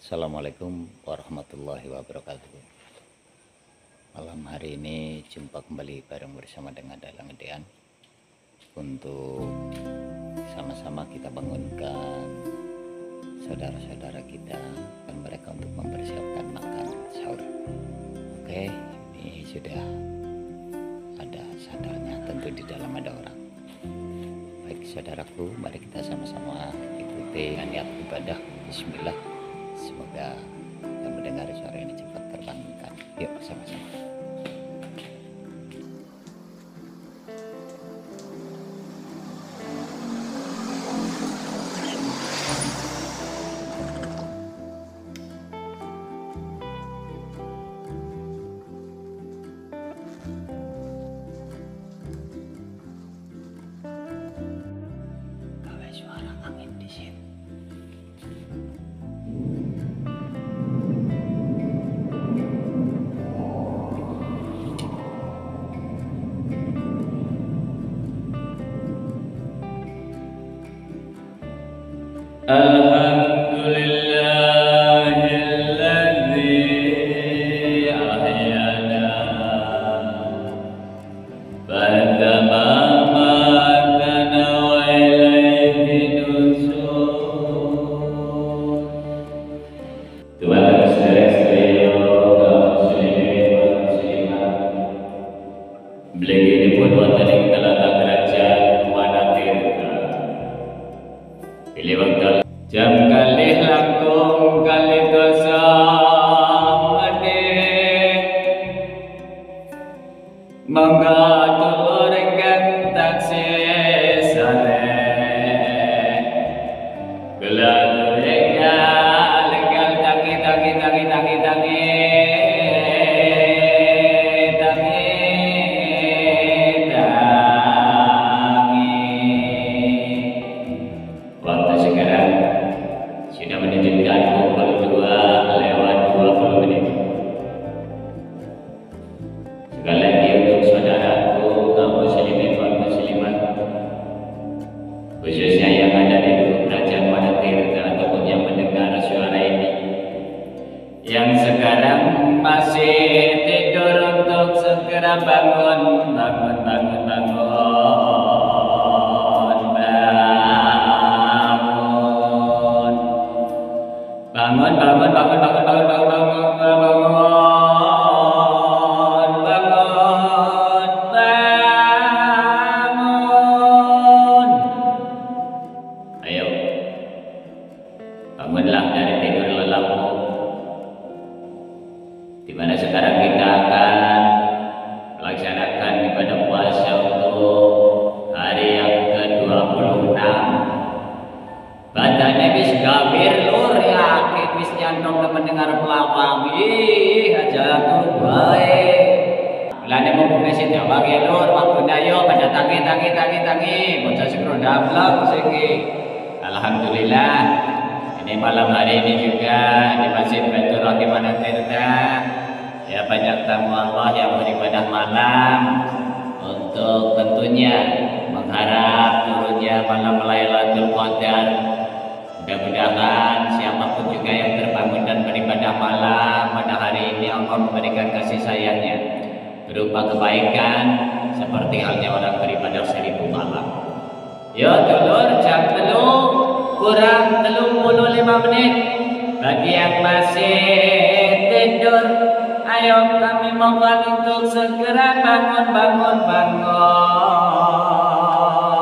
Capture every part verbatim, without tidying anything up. Assalamualaikum warahmatullahi wabarakatuh. Malam hari ini jumpa kembali bareng bersama dengan Dalang Gedean untuk sama-sama kita bangunkan saudara-saudara kita dan mereka untuk mempersiapkan makan sahur. Oke, ini sudah ada sandarnya, tentu di dalam ada orang. Baik saudaraku, mari kita sama-sama ikuti niat ibadah. Bismillah. Semoga yang mendengar suara ini cepat terbangunkan. Yuk sama-sama. Alhamdulillah. Jam kali langkung kali dosa maning mangga tulur ingkang taksih sareng gelar ingkang legal tangi tangi tangi tangi tangi bangun, bangun, bangun, bangun, bangun, bangun, bangun, bangun, bangun, bangun, bangun, bangun, bangun, bangun, bangun, bangun. Ayo, bangunlah dari tidur lelapmu, di mana sekarang kita akan melaksanakan ibadah puasa untuk hari yang ke dua puluh enam. Badannya bis gabir lur yakin bis nyandong dan mendengar pelawang ih aja tuh baik belanda mau kumesi tiap pagi lur waktu dayo pada tangi tangi tangi tangi bocah sekro dablok segi. Alhamdulillah ini malam hari ini juga di Masjid Baitur Rahman Tirta ya banyak tamu Allah yang beribadah malam untuk tentunya mengharap turunnya malam Lailatul Qadar. Mudah-mudahan siapapun juga yang terbangun dan beribadah malam pada hari ini Allah memberikan kasih sayangnya berupa kebaikan seperti halnya orang beribadah seribu malam. Yuk dulur jam telu kurang telung puluh lima menit bagi yang masih tidur. Ayo kami mohon untuk segera bangun, bangun, bangun, bangun,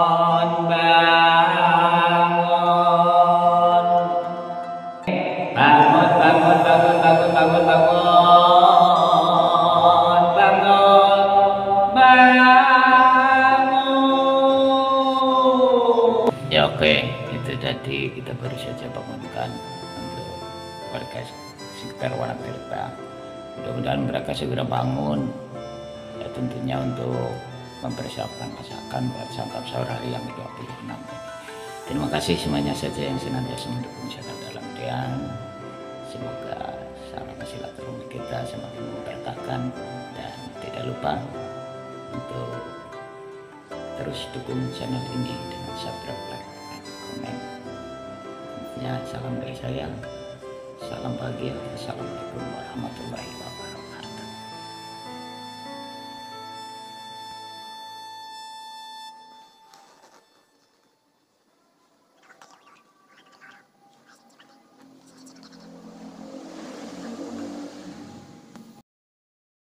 bangun, bangun, bangun, bangun, bangun, bangun, bangun, bangun. Ya oke, itu tadi kita baru saja bangunkan untuk warga sekitar Wanatirta. Mudah-mudahan mereka segera bangun ya tentunya untuk mempersiapkan masakan buat santap sahur hari yang ke dua puluh enam. Terima kasih semuanya saja yang senantiasa mendukung channel Dalang Gedean. Semoga sarana silaturahmi kita semakin memberkahkan dan tidak lupa untuk terus dukung channel ini dengan subscribe, like, dan komen. Ya, salam dari saya. Salam bahagia. Wassalamualaikum warahmatullahi wabarakatuh.